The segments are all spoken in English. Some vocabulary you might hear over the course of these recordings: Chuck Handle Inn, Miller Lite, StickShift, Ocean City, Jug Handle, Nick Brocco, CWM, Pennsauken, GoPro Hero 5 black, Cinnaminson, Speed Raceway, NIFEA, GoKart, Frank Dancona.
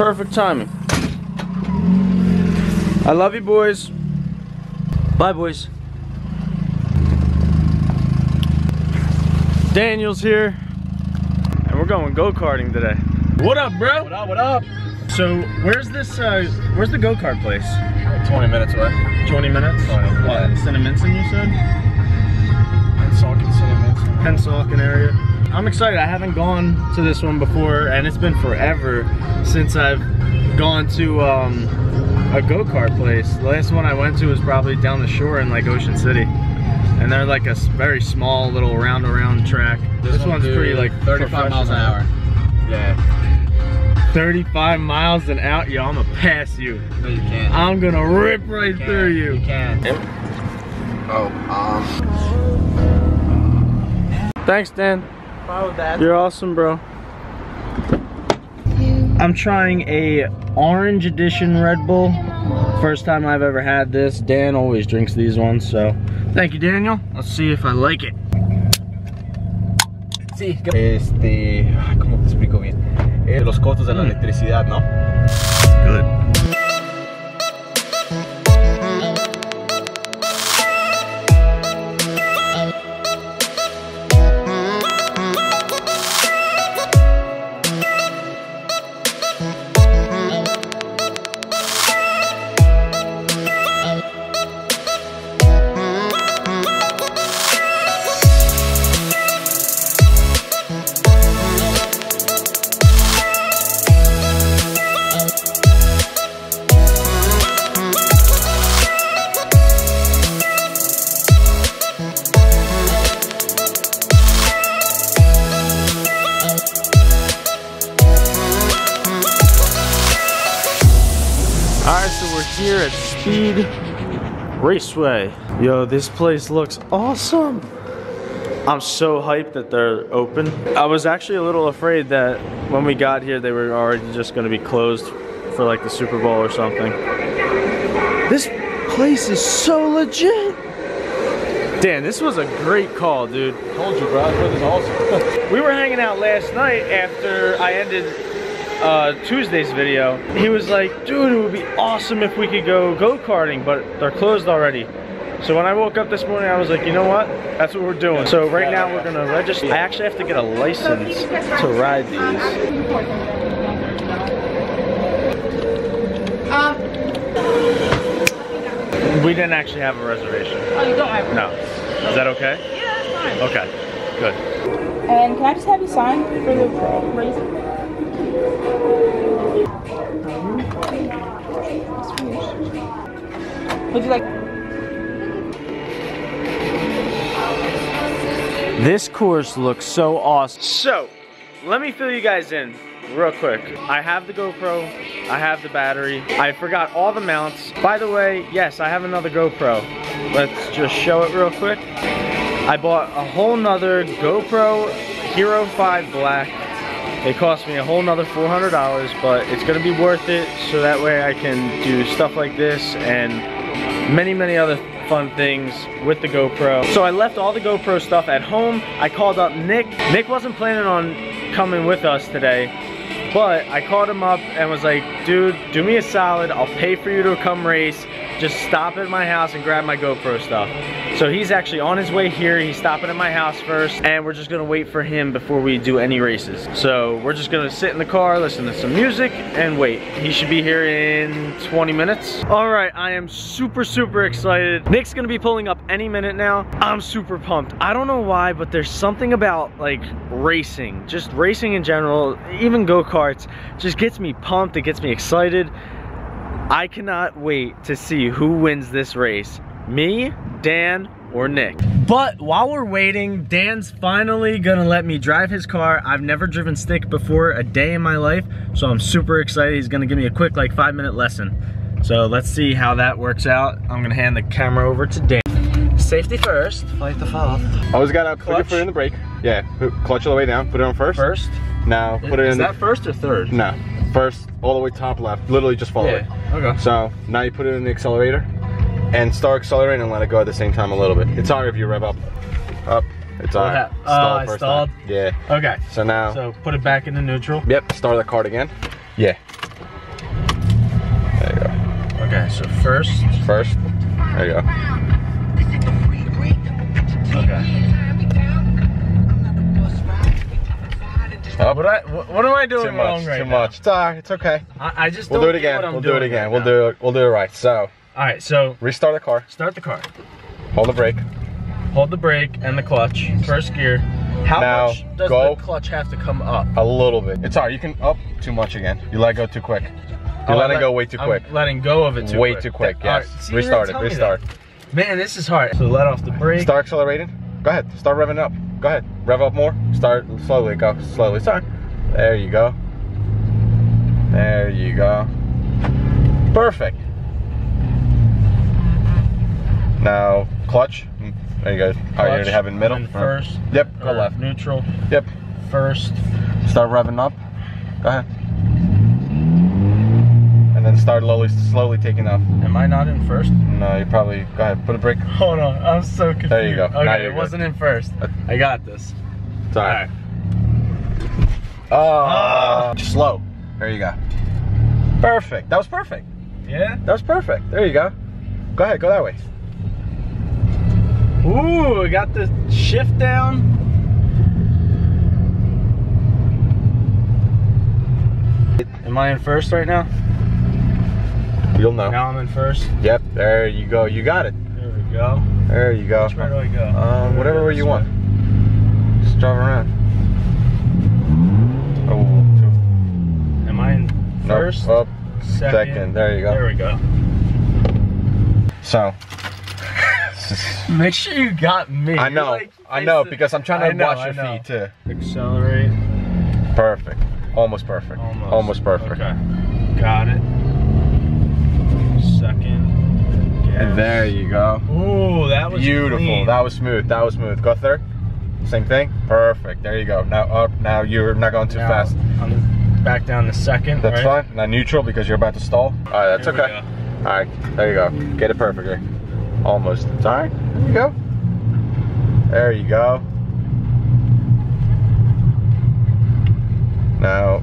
perfect timing. I love you boys. Bye boys. Daniel's here and we're going go-karting today. What up, bro? What up, what up? So where's the go-kart place? 20 minutes away. 20 minutes? What? Cinnaminson, you said? Pennsauken, Cinnaminson. Pennsauken area. I'm excited. I haven't gone to this one before, and it's been forever since I've gone to a go-kart place. The last one I went to was probably down the shore in like Ocean City, and they're like a very small little round-around track. This one's pretty like 35 miles an hour. Yeah. 35 miles an hour? Yo, I'm gonna pass you. No, you can't. I'm gonna rip right through you. You can't. Thanks, Dan. You're awesome, bro. I'm trying a orange edition Red Bull. First time I've ever had this. Dan always drinks these ones, so thank you, Daniel. Let's see if I like it. Sí. ¿Cómo te explico bien? Los costos de la electricidad, ¿no? Good. Here at Speed Raceway. Yo, this place looks awesome. I'm so hyped that they're open. I was actually a little afraid that when we got here they were already just gonna be closed for like the Super Bowl or something. This place is so legit. Dan, this was a great call, dude. I told you, bro, this is awesome. We were hanging out last night after I ended Tuesday's video. He was like, dude, it would be awesome if we could go-karting, but they're closed already. So when I woke up this morning, I was like, you know what? That's what we're doing. So right now we're gonna register. I actually have to get a license to ride these. We didn't actually have a reservation. Oh, you don't have one? No. Is that okay? Yeah, that's fine. Okay, good. And can I just have you sign for the race? Would you like this course? Looks so awesome. So let me fill you guys in real quick. I have the GoPro, I have the battery, I forgot all the mounts. By the way, yes, I have another GoPro. Let's just show it real quick. I bought a whole nother GoPro Hero 5 black. It cost me a whole nother $400, but it's gonna be worth it, so that way I can do stuff like this and many, many other fun things with the GoPro. So I left all the GoPro stuff at home. I called up Nick. Nick wasn't planning on coming with us today, but I called him up and was like, dude, do me a solid, I'll pay for you to come race. Just stop at my house and grab my GoPro stuff. So he's actually on his way here. He's stopping at my house first, and we're just gonna wait for him before we do any races. So we're just gonna sit in the car, listen to some music, and wait. He should be here in 20 minutes. All right, I am super, super excited. Nick's gonna be pulling up any minute now. I'm super pumped. I don't know why, but there's something about like racing, just racing in general, even go-karts, just gets me pumped, it gets me excited. I cannot wait to see who wins this race, me, Dan, or Nick. But while we're waiting, Dan's finally gonna let me drive his car. I've never driven stick before a day in my life, so I'm super excited. He's gonna give me a quick like 5-minute lesson. So let's see how that works out. I'm gonna hand the camera over to Dan. Safety first. Flight to fall. Always gotta put your foot in the brake. Yeah, clutch all the way down, put it on first. First? Now, put it in. Is that first or third? No. First, all the way top left, literally just follow it. Okay. So now you put it in the accelerator and start accelerating and let it go at the same time a little bit. It's hard if you rev up. It's all right. Stalled first time. Yeah. Okay. So now. So put it back into neutral. Yep. Start the kart again. Yeah. Okay, so first. First. There you go. Okay. Oh, but what am I doing wrong right now? Too much. Sorry, it's okay. I just don't get what I'm doing. We'll do it again. We'll do it right. So. All right. So. Restart the car. Start the car. Hold the brake. Hold the brake and the clutch. First gear. How much does the clutch have to come up? A little bit. It's all right. You can up too much again. You let it go too quick. You're letting go way too quick. I'm letting go of it too quick. Way too quick, yes. Right. See, restart it, restart. Man, this is hard. So let off the brake. Start accelerating. Go ahead, start revving up. Go ahead, rev up more. Start slowly, go slowly. Start. There you go. There you go. Perfect. Now, clutch. There you go. Clutch, all right, you already have it in middle. First. Yep, go left. Neutral. Yep. First. Start revving up. Go ahead. And then start slowly taking off. Am I not in first? No, you probably, go ahead, put a brake. Hold on, I'm so confused. There you go. Okay, it wasn't in first. I got this. It's all right. Oh, slow. There you go. Perfect, that was perfect. Yeah? That was perfect, there you go. Go ahead, go that way. Ooh, I got the shift down. Am I in first right now? You'll know. Now I'm in first. Yep. There you go. You got it. There we go. There you go. Which way do I go? Whatever way you want. Just drive around. Oh. Two. Am I in first? Nope. Oh, second. There you go. There we go. So. Make sure you got me. I know. Like, I know because I'm trying to watch your feet too. Accelerate. Perfect. Almost perfect. Almost perfect. Okay. Got it. Second. Yes. And there you go. Ooh, that was beautiful. Clean. That was smooth. That was smooth. Go third. Same thing. Perfect. There you go. Now up. Now you're not going too fast. I'm back down to second. That's fine. Now neutral because you're about to stall. All right, that's okay. All right, there you go. Get it perfectly. Almost. It's all right. There you go. There you go. Now,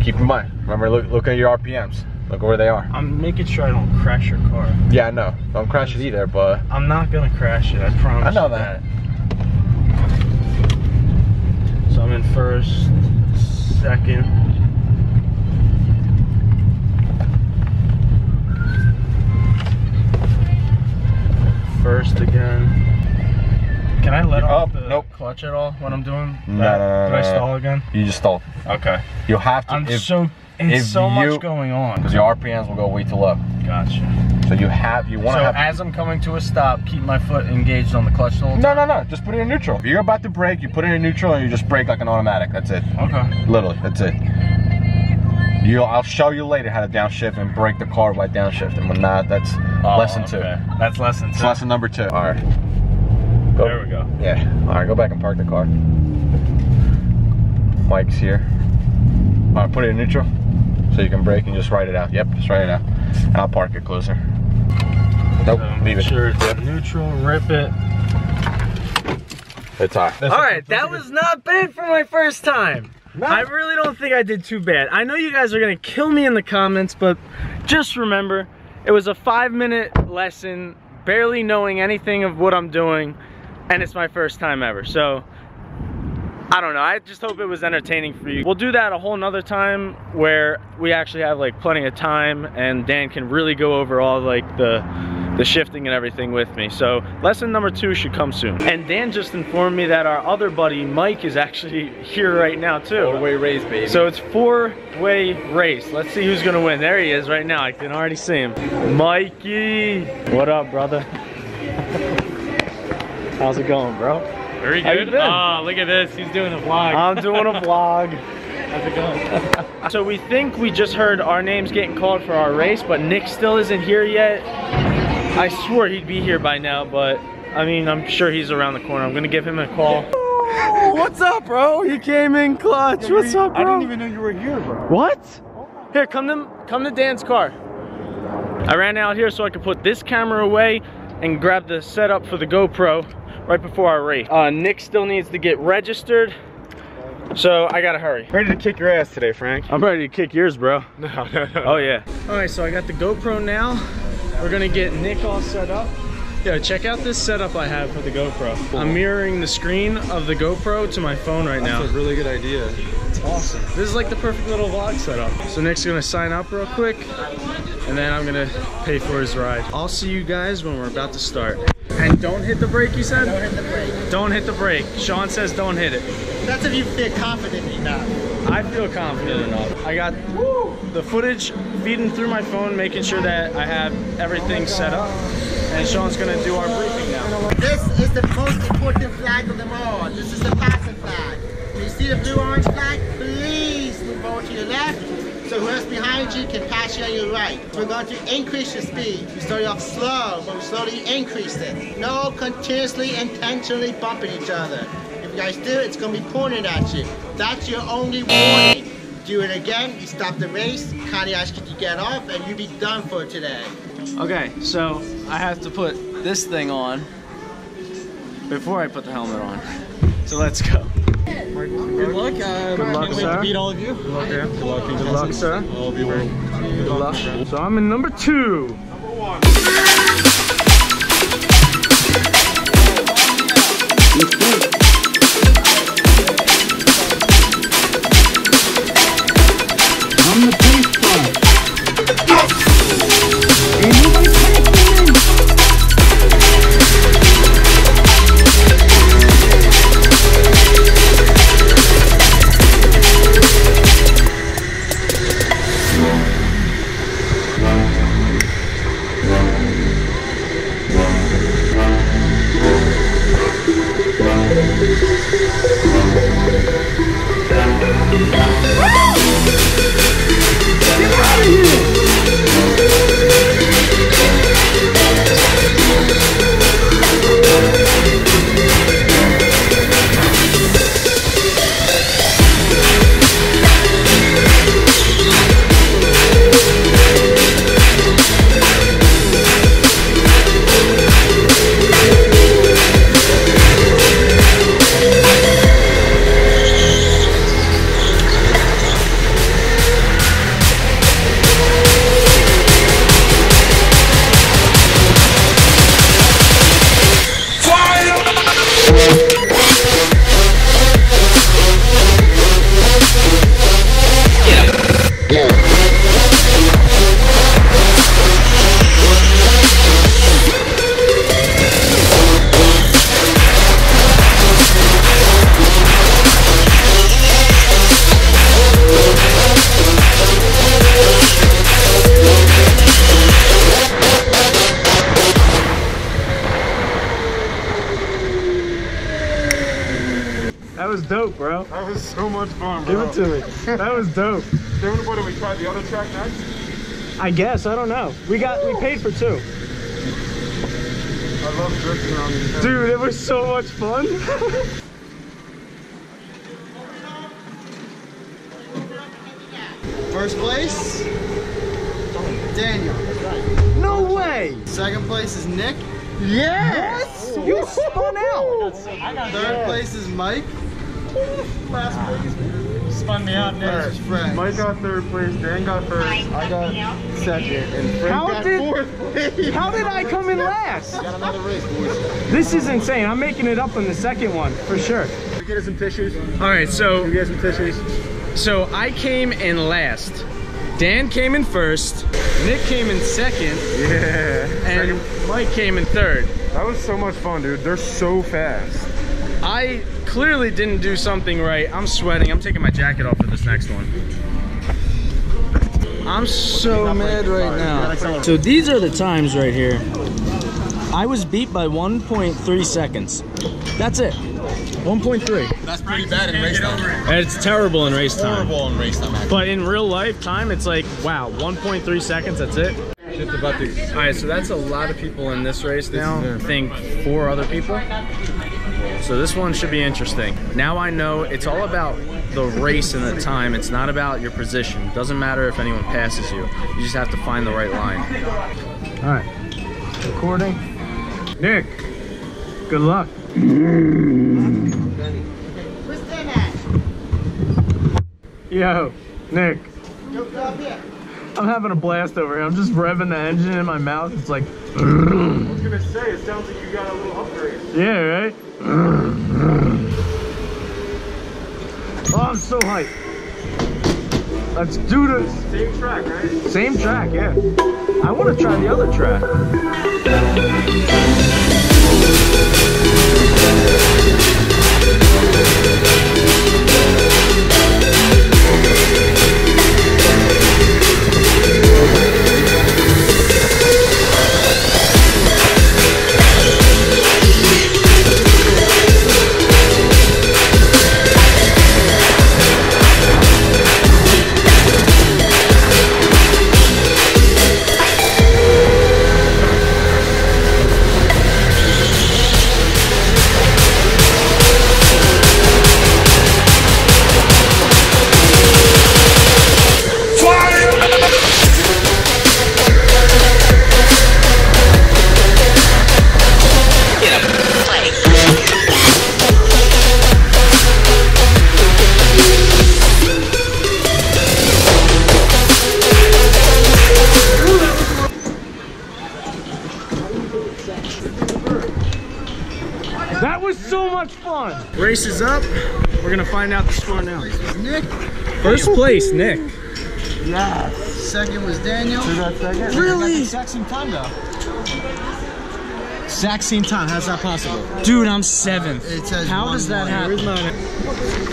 keep in mind. Remember, look at your RPMs. Look where they are. I'm making sure I don't crash your car. Yeah, I know. Don't crash it either, but... I'm not going to crash it, I promise. I know that. So I'm in first, second. First again. Can I let off the clutch at all when I'm doing that? No. Did I stall again? You just stalled. Okay. You'll have to... It's so much going on. Because your RPMs will go way too low. Gotcha. So you want to have... So as I'm coming to a stop, keep my foot engaged on the clutch the whole time? No. Just put it in neutral. If you're about to brake, you put it in neutral and you just brake like an automatic. That's it. Okay. Literally, that's it. I'll show you later how to downshift and brake the car by downshifting. But nah, that's lesson 2. That's lesson 2. It's lesson number 2. All right. Go. There we go. Yeah. All right, go back and park the car. Mike's here. All right, put it in neutral. So you can brake and just ride it out. Yep, just ride it out. And I'll park it closer. Nope, leave it. Sure, it's neutral, rip it. It's hot. All right, that was not bad for my first time. No. I really don't think I did too bad. I know you guys are gonna kill me in the comments, but just remember, it was a 5-minute lesson, barely knowing anything of what I'm doing, and it's my first time ever, so. I don't know, I just hope it was entertaining for you. We'll do that a whole nother time where we actually have like plenty of time and Dan can really go over all like the shifting and everything with me. So lesson number 2 should come soon. And Dan just informed me that our other buddy Mike is actually here right now too. 4-way race, baby. So it's 4-way race. Let's see who's gonna win. There he is right now, I can already see him. Mikey! What up, brother? How's it going, bro? Very good. Oh, look at this. He's doing a vlog. I'm doing a vlog. How's it going? So we think we just heard our names getting called for our race, but Nick still isn't here yet. I swore he'd be here by now, but I mean, I'm sure he's around the corner. I'm going to give him a call. Oh, what's up, bro? You came in clutch. What's up, bro? I didn't even know you were here, bro. What? Here, come to Dan's car. I ran out here so I could put this camera away and grab the setup for the GoPro. Right before our race. Nick still needs to get registered, so I gotta hurry. Ready to kick your ass today, Frank. I'm ready to kick yours, bro. No. Oh, yeah. All right, so I got the GoPro now. We're gonna get Nick all set up. Yo, check out this setup I have for the GoPro. Cool. I'm mirroring the screen of the GoPro to my phone right now. That's a really good idea. It's awesome. This is like the perfect little vlog setup. So Nick's gonna sign up real quick, and then I'm gonna pay for his ride. I'll see you guys when we're about to start. And don't hit the brake, you said? Don't hit the brake. Don't hit the brake. Sean says don't hit it. That's if you feel confident enough. I feel confident enough. I got the footage feeding through my phone, making sure that I have everything set up. And Sean's gonna do our briefing now. This is the most important flag of them all. This is the passing flag. When you see the blue-orange flag, please move over to your left, so whoever's behind you can pass you on your right. We're going to increase your speed. We started off slow, but we slowly increased it. No continuously, intentionally bumping each other. If you guys do, it's gonna be pointed at you. That's your only warning. Do it again, you stop the race, kindly ask you to get off, and you'll be done for today. Okay, so I have to put this thing on before I put the helmet on. So let's go. Good luck. I can't wait to beat all of you. Good luck, yeah. Good luck, sir. Good luck. So I'm in number two. Number one. I'm the baseball. Dope, bro. That was so much fun, bro. Give it to me. That was dope. What do we try the other track next? I guess. I don't know. We paid for two. I love drifting around these. Dude, it was so much fun. First place, Daniel. No way. Second place is Nick. Yes. You spun out. Third place is Mike. Last place. Spun me out, Nick. Mike got third place, Dan got first, I got second, and Frank got fourth place. How did I come in last? Got another race, boys. This is insane. I'm making it up on the second one, for sure. Get us some tissues. Alright, so... You get some tissues. So, I came in last. Dan came in first. Nick came in second. Yeah. And Mike came in third. That was so much fun, dude. They're so fast. I clearly didn't do something right. I'm sweating. I'm taking my jacket off for this next one. I'm so mad right now. So these are the times right here. I was beat by 1.3 seconds. That's it. 1.3. That's pretty bad in race time. It's terrible in race time. Horrible in race time. But in real life time, it's like, wow, 1.3 seconds, that's it. Alright, so that's a lot of people in this race now. I think 4 other people. So this one should be interesting. Now I know it's all about the race and the time. It's not about your position. It doesn't matter if anyone passes you. You just have to find the right line. All right, recording. Nick, good luck. Who's doing that? Yo, Nick. I'm having a blast over here. I'm just revving the engine in my mouth. It's like. I was gonna say, it sounds like you got a little upgrade. Yeah, right? Oh, I'm so hyped. Let's do this. Same track, right? Same track, yeah. I want to try the other track. That was so much fun. Race is up. We're gonna find out the score now. First place was Nick. First place, Nick. Yeah. Second was Daniel. So that second? Really? Exact same time though. Exact same time. How's that possible? Dude, I'm seventh. It says how does that happen?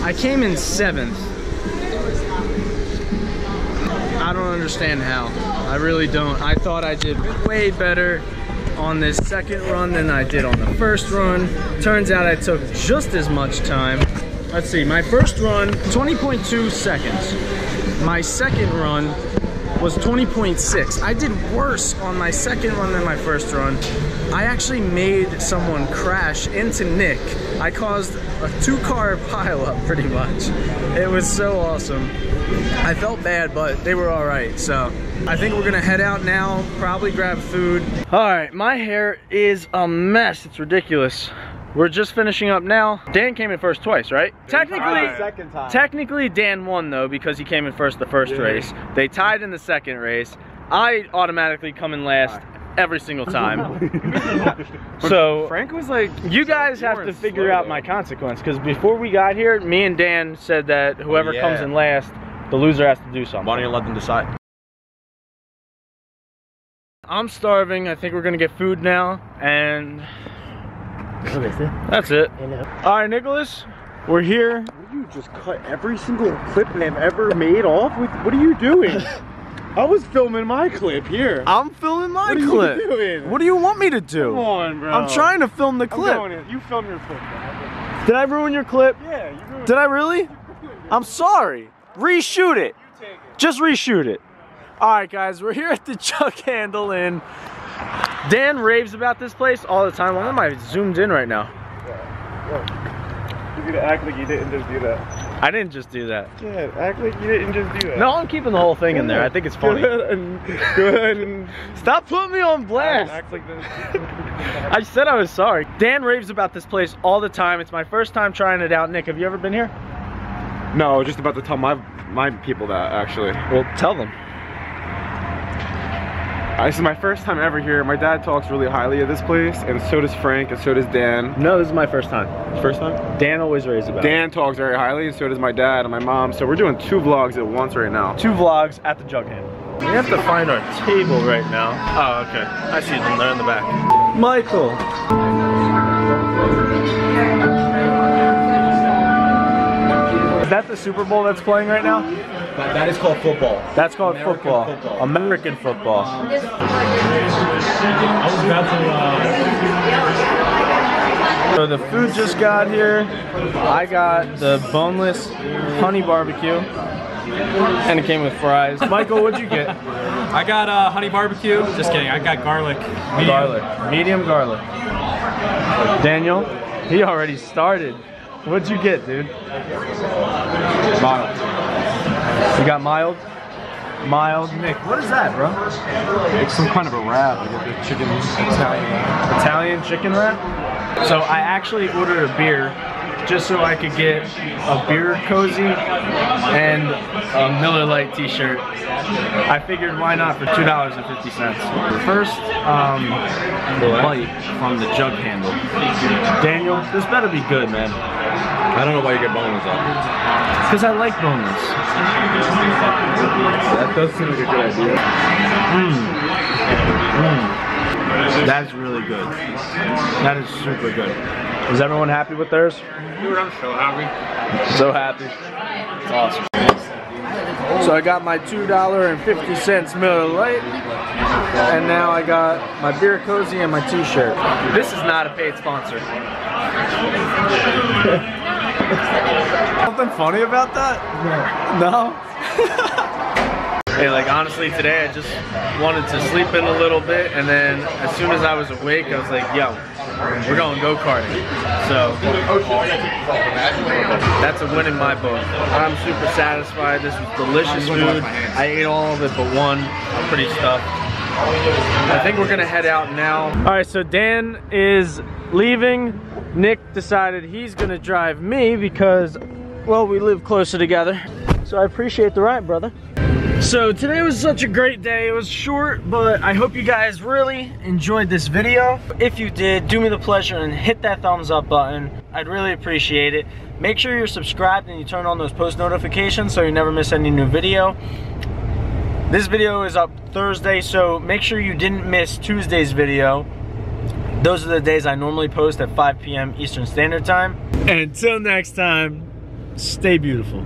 I came in seventh. I don't understand how. I really don't. I thought I did way better on this second run than I did on the first run. Turns out I took just as much time. Let's see, my first run, 20.2 seconds. My second run was 20.6. I did worse on my second run than my first run. I actually made someone crash into Nick. I caused a two-car pileup pretty much. It was so awesome. I felt bad, but they were all right, so. I think we're gonna head out now, probably grab food. All right, my hair is a mess, it's ridiculous. We're just finishing up now. Dan came in first twice, right? Technically Dan won though, because he came in first the first race. They tied in the second race. I automatically come in last every single time. So Frank was like, you guys have to figure out my consequence, because before we got here, me and Dan said that whoever comes in last, the loser has to do something. Why don't you let them decide? I'm starving. I think we're gonna get food now, and that's it. All right, Nicholas, we're here. You just cut every single clip I've ever made off with. What are you doing? I was filming my clip here. I'm filming my clip. What are you doing? What do you want me to do? Come on, bro. I'm trying to film the clip. You film your clip, bro. Did I ruin your clip? Yeah, you ruined it. Did I really? I'm sorry. Reshoot it. You take it. Just reshoot it. Alright guys, we're here at the Chuck Handle Inn. Dan raves about this place all the time. Why am I zoomed in right now? Yeah. You're gonna act like you didn't just do that. I didn't just do that. Yeah, act like you didn't just do that. No, I'm keeping the whole thing in there. I think it's funny. Go ahead and stop putting me on blast. Act like this. I said I was sorry. Dan raves about this place all the time. It's my first time trying it out. Nick, have you ever been here? No, just about to tell my people that actually. Well, tell them. This is my first time ever here. My dad talks really highly of this place, and so does Frank, and so does Dan. No, this is my first time. First time? Dan always raves about it. Dan talks very highly, and so does my dad and my mom. So we're doing two vlogs at once right now. Two vlogs at the Jug Handle. We have to find our table right now. Oh, okay. I see them. They're in the back. Michael. Is that the Super Bowl that's playing right now? That is called football. That's called football. American football. So the food just got here. I got the boneless honey barbecue, and it came with fries. Michael, what'd you get? I got honey barbecue. Just kidding. I got garlic. Medium. Garlic. Medium garlic. Daniel, he already started. What'd you get, dude? You got mild? Mild. Nick, what is that, bro? It's some kind of a wrap. Like chicken Italian wrap. Italian chicken wrap? So I actually ordered a beer just so I could get a beer cozy and a Miller Lite t-shirt. I figured why not for $2.50. First bite from the Jug Handle. Daniel, this better be good, man. I don't know why you get boneless on it. Because I like boneless. That does seem like a good idea. That's really good. That is super good. Is everyone happy with theirs? Dude, I'm so happy. So happy. It's awesome. So I got my $2.50 Miller Lite, and now I got my beer cozy and my t-shirt. This is not a paid sponsor. Something funny about that? No? Hey, like honestly today I just wanted to sleep in a little bit, and then as soon as I was awake I was like, yo, we're going go-karting. So that's a win in my book. I'm super satisfied. This was delicious food. I ate all of it but one. I'm pretty stuffed. I think we're gonna head out now. All right, so Dan is leaving. Nick decided he's gonna drive me because, well, we live closer together. So I appreciate the ride, brother. So today was such a great day. It was short, but I hope you guys really enjoyed this video. If you did, do me the pleasure and hit that thumbs up button. I'd really appreciate it. Make sure you're subscribed and you turn on those post notifications so you never miss any new video. This video is up Thursday, so make sure you didn't miss Tuesday's video. Those are the days I normally post at 5 p.m. Eastern Standard Time. Until next time, stay beautiful.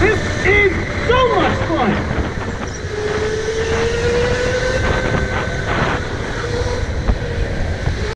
This is so much fun!